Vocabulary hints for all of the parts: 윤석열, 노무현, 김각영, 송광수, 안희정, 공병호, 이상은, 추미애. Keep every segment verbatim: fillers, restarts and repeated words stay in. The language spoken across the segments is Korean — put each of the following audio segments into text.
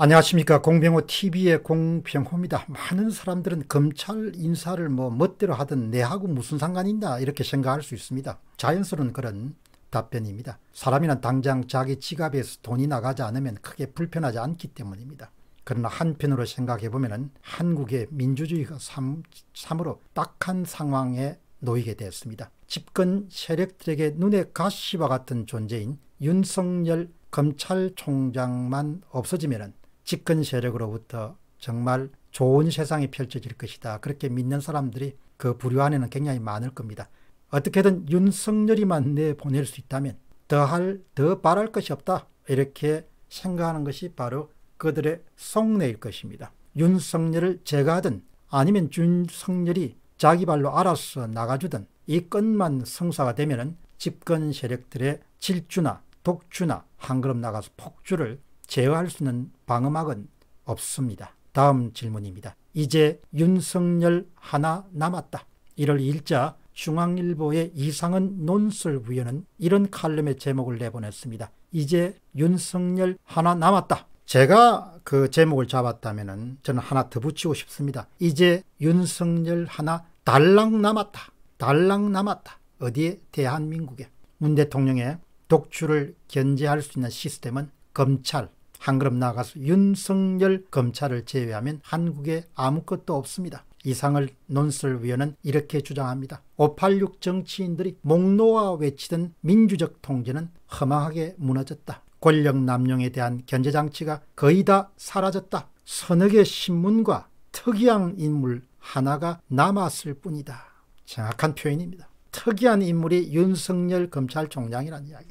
안녕하십니까. 공병호 티비의 공병호입니다. 많은 사람들은 검찰 인사를 뭐 멋대로 하든 내하고 무슨 상관이 있나 이렇게 생각할 수 있습니다. 자연스러운 그런 답변입니다. 사람이란 당장 자기 지갑에서 돈이 나가지 않으면 크게 불편하지 않기 때문입니다. 그러나 한편으로 생각해보면 한국의 민주주의가 참, 참으로 딱한 상황에 놓이게 되었습니다. 집권 세력들에게 눈에 가시와 같은 존재인 윤석열 검찰총장만 없어지면은 집권 세력으로부터 정말 좋은 세상이 펼쳐질 것이다. 그렇게 믿는 사람들이 그 부류 안에는 굉장히 많을 겁니다. 어떻게든 윤석열이만 내보낼 수 있다면 더할 더 바랄 것이 없다. 이렇게 생각하는 것이 바로 그들의 속내일 것입니다. 윤석열을 제거하든 아니면 윤석열이 자기 발로 알아서 나가주든 이 건만 성사가 되면은 집권 세력들의 질주나 독주나 한 걸음 나가서 폭주를 제어할 수 있는 방어막은 없습니다. 다음 질문입니다. 이제 윤석열 하나 남았다. 일월 이일자 중앙일보의 이상은 논설위원은 이런 칼럼의 제목을 내보냈습니다. 이제 윤석열 하나 남았다. 제가 그 제목을 잡았다면 저는 하나 더 붙이고 싶습니다. 이제 윤석열 하나 달랑 남았다. 달랑 남았다. 어디에? 대한민국에. 문 대통령의 독주를 견제할 수 있는 시스템은 검찰, 한 걸음 나아가서 윤석열 검찰을 제외하면 한국에 아무것도 없습니다. 이상을 논설위원은 이렇게 주장합니다. 오팔육 정치인들이 목 놓아 외치던 민주적 통제는 허망하게 무너졌다. 권력 남용에 대한 견제장치가 거의 다 사라졌다. 서너 개 신문과 특이한 인물 하나가 남았을 뿐이다. 정확한 표현입니다. 특이한 인물이 윤석열 검찰총장이라는 이야기.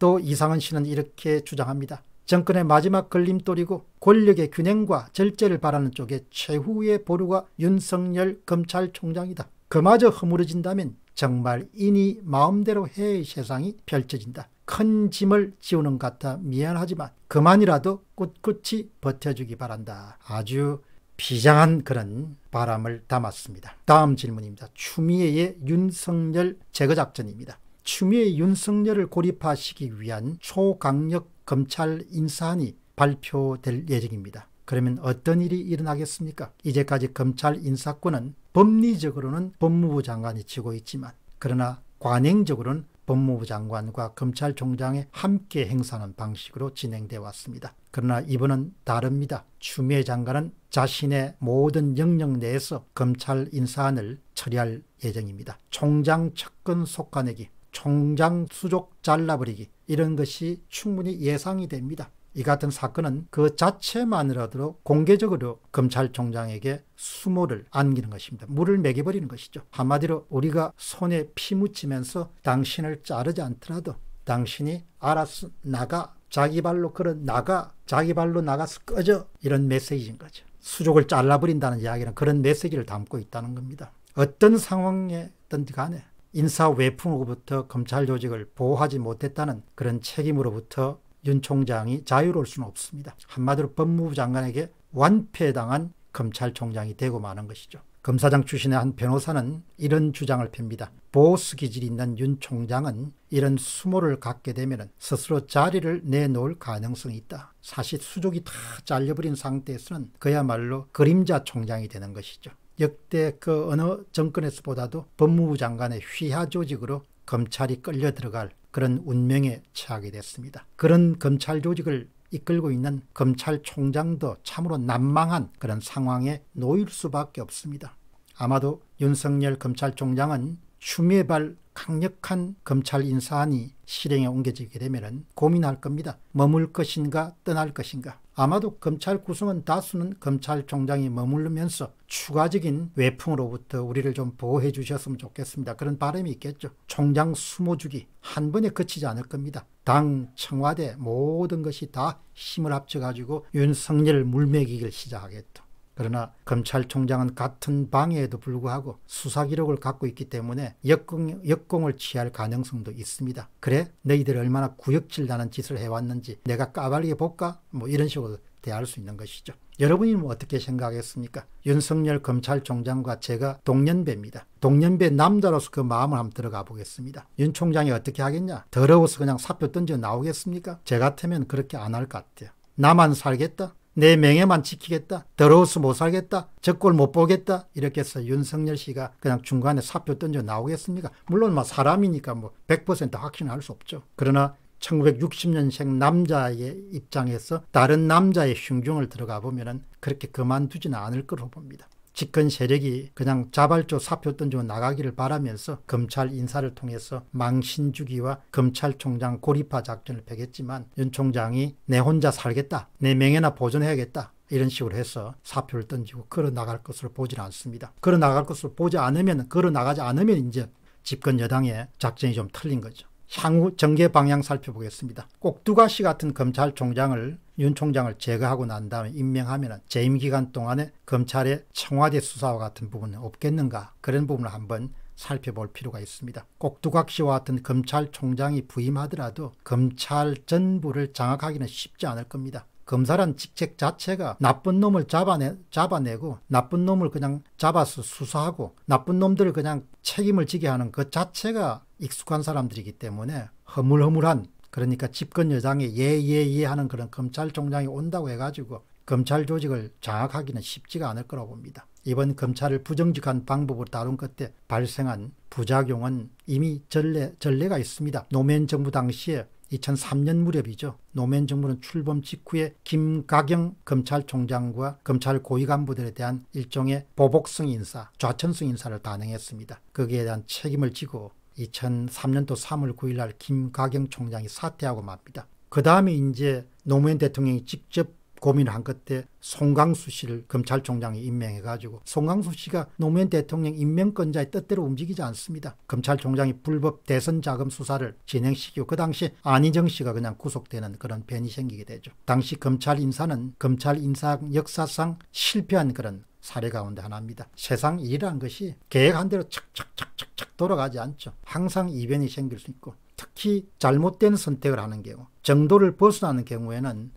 또 이상은 씨는 이렇게 주장합니다. 정권의 마지막 걸림돌이고 권력의 균형과 절제를 바라는 쪽에 최후의 보루가 윤석열 검찰총장이다. 그마저 허물어진다면 정말 이니 마음대로 해의 세상이 펼쳐진다. 큰 짐을 지우는 같아 미안하지만 그만이라도 꿋꿋이 버텨주기 바란다. 아주 비장한 그런 바람을 담았습니다. 다음 질문입니다. 추미애의 윤석열 제거작전입니다. 추미애 윤석열을 고립화시키기 위한 초강력 검찰 인사안이 발표될 예정입니다. 그러면 어떤 일이 일어나겠습니까? 이제까지 검찰 인사권은 법리적으로는 법무부 장관이 쥐고 있지만 그러나 관행적으로는 법무부 장관과 검찰총장이 함께 행사하는 방식으로 진행되어 왔습니다. 그러나 이번은 다릅니다. 추미애 장관은 자신의 모든 영역 내에서 검찰 인사안을 처리할 예정입니다. 총장 측근 속가내기, 총장 수족 잘라버리기 이런 것이 충분히 예상이 됩니다. 이 같은 사건은 그 자체만으로도 공개적으로 검찰총장에게 수모를 안기는 것입니다. 물을 먹여버리는 것이죠. 한마디로 우리가 손에 피 묻히면서 당신을 자르지 않더라도 당신이 알아서 나가, 자기 발로 걸어 나가, 자기 발로 나가서 꺼져 이런 메시지인 거죠. 수족을 잘라버린다는 이야기는 그런 메시지를 담고 있다는 겁니다. 어떤 상황이든 간에 인사 외풍으로부터 검찰 조직을 보호하지 못했다는 그런 책임으로부터 윤 총장이 자유로울 수는 없습니다. 한마디로 법무부 장관에게 완패당한 검찰총장이 되고 마는 것이죠. 검사장 출신의 한 변호사는 이런 주장을 팹니다. 보스 기질이 있는 윤 총장은 이런 수모를 갖게 되면 스스로 자리를 내놓을 가능성이 있다. 사실 수족이 다 잘려버린 상태에서는 그야말로 그림자 총장이 되는 것이죠. 역대 그 어느 정권에서보다도 법무부 장관의 휘하 조직으로 검찰이 끌려 들어갈 그런 운명에 처하게 됐습니다. 그런 검찰 조직을 이끌고 있는 검찰총장도 참으로 난망한 그런 상황에 놓일 수밖에 없습니다. 아마도 윤석열 검찰총장은 추미애발 강력한 검찰 인사안이 실행에 옮겨지게 되면 고민할 겁니다. 머물 것인가 떠날 것인가. 아마도 검찰 구성은 다수는 검찰총장이 머무르면서 추가적인 외풍으로부터 우리를 좀 보호해 주셨으면 좋겠습니다. 그런 바람이 있겠죠. 총장 수모주기 한 번에 그치지 않을 겁니다. 당, 청와대 모든 것이 다 힘을 합쳐가지고 윤석열 물매기기를 시작하겠죠. 그러나 검찰총장은 같은 방해에도 불구하고 수사 기록을 갖고 있기 때문에 역공, 역공을 취할 가능성도 있습니다. 그래? 너희들이 얼마나 구역질 나는 짓을 해왔는지 내가 까발리게 볼까? 뭐 이런 식으로 대할 수 있는 것이죠. 여러분이 뭐 어떻게 생각하겠습니까? 윤석열 검찰총장과 제가 동년배입니다. 동년배 남자로서 그 마음을 한번 들어가 보겠습니다. 윤 총장이 어떻게 하겠냐? 더러워서 그냥 사표 던져 나오겠습니까? 제 같으면 그렇게 안 할 것 같아요. 나만 살겠다? 내 명예만 지키겠다. 더러워서 못 살겠다. 적골 못 보겠다. 이렇게 해서 윤석열 씨가 그냥 중간에 사표 던져 나오겠습니까? 물론 막 사람이니까 뭐 백 퍼센트 확신할 수 없죠. 그러나 천구백육십 년생 남자의 입장에서 다른 남자의 흉중을 들어가 보면은 그렇게 그만두지는 않을 거로 봅니다. 집권 세력이 그냥 자발적 사표 던지고 나가기를 바라면서 검찰 인사를 통해서 망신주기와 검찰총장 고립화 작전을 펴겠지만 윤 총장이 내 혼자 살겠다. 내 명예나 보존해야겠다. 이런 식으로 해서 사표를 던지고 걸어나갈 것으로 보지는 않습니다. 걸어나갈 것으로 보지 않으면, 걸어나가지 않으면 이제 집권 여당의 작전이 좀 틀린 거죠. 향후 전개 방향 살펴보겠습니다. 꼭두가시 같은 검찰총장을 윤 총장을 제거하고 난 다음에 임명하면 재임기간 동안에 검찰의 청와대 수사와 같은 부분은 없겠는가, 그런 부분을 한번 살펴볼 필요가 있습니다. 꼭두각시와 같은 검찰총장이 부임하더라도 검찰 전부를 장악하기는 쉽지 않을 겁니다. 검사란 직책 자체가 나쁜 놈을 잡아내, 잡아내고 나쁜 놈을 그냥 잡아서 수사하고 나쁜 놈들을 그냥 책임을 지게 하는 그 자체가 익숙한 사람들이기 때문에 허물허물한, 그러니까 집권 여당이 예예예 하는 그런 검찰총장이 온다고 해가지고 검찰 조직을 장악하기는 쉽지가 않을 거라고 봅니다. 이번 검찰을 부정직한 방법으로 다룬 그때 발생한 부작용은 이미 전례, 전례가 있습니다. 노무현 정부 당시에 이천삼 년 무렵이죠. 노무현 정부는 출범 직후에 김각영 검찰총장과 검찰 고위 간부들에 대한 일종의 보복성 인사, 좌천성 인사를 단행했습니다. 거기에 대한 책임을 지고 이천삼 년도 삼월 구일 날 김각영 총장이 사퇴하고 맙니다. 그 다음에 이제 노무현 대통령이 직접 고민을 한 그때 송광수 씨를 검찰총장에 임명해가지고 송광수 씨가 노무현 대통령 임명권자의 뜻대로 움직이지 않습니다. 검찰총장이 불법 대선 자금 수사를 진행시키고 그 당시 안희정 씨가 그냥 구속되는 그런 변이 생기게 되죠. 당시 검찰 인사는 검찰 인사 역사상 실패한 그런 사례 가운데 하나입니다. 세상 일이란 것이 계획한 대로 착착착착착 돌아가지 않죠. 항상 이변이 생길 수 있고 특히 잘못된 선택을 하는 경우, 정도를 벗어나는 경우에는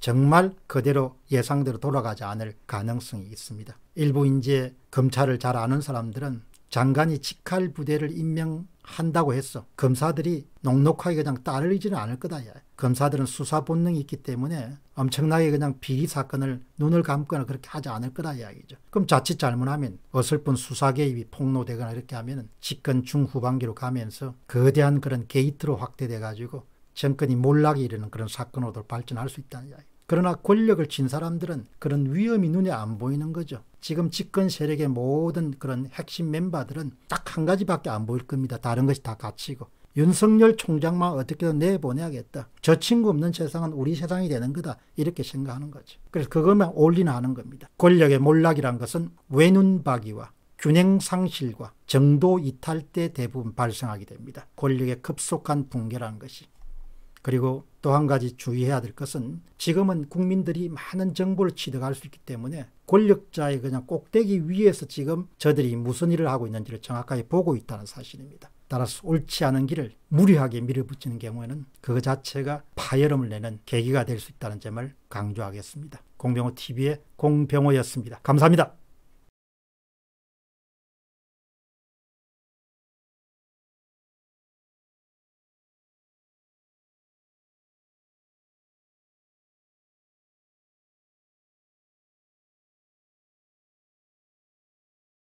정말 그대로 예상대로 돌아가지 않을 가능성이 있습니다. 일부 이제 검찰을 잘 아는 사람들은 장관이 직할 부대를 임명한다고 해서 검사들이 넉넉하게 그냥 따르지는 않을 거다. 검사들은 수사 본능이 있기 때문에 엄청나게 그냥 비리 사건을 눈을 감거나 그렇게 하지 않을 거다 이야기죠. 그럼 자칫 잘못하면 어설픈 수사 개입이 폭로되거나 이렇게 하면 집권 중후반기로 가면서 거대한 그런 게이트로 확대돼 가지고 정권이 몰락에 이르는 그런 사건으로 발전할 수 있다는 이야기. 그러나 권력을 쥔 사람들은 그런 위험이 눈에 안 보이는 거죠. 지금 집권 세력의 모든 그런 핵심 멤버들은 딱 한 가지밖에 안 보일 겁니다. 다른 것이 다 가치고. 윤석열 총장만 어떻게든 내보내야겠다. 저 친구 없는 세상은 우리 세상이 되는 거다. 이렇게 생각하는 거죠. 그래서 그것만 올인하는 겁니다. 권력의 몰락이란 것은 외눈박이와 균형상실과 정도 이탈 때 대부분 발생하게 됩니다. 권력의 급속한 붕괴라는 것이. 그리고 또 한 가지 주의해야 될 것은 지금은 국민들이 많은 정보를 취득할 수 있기 때문에 권력자의 그냥 꼭대기 위에서 지금 저들이 무슨 일을 하고 있는지를 정확하게 보고 있다는 사실입니다. 따라서 옳지 않은 길을 무리하게 밀어붙이는 경우에는 그 자체가 파열음을 내는 계기가 될 수 있다는 점을 강조하겠습니다. 공병호 티비의 공병호였습니다. 감사합니다.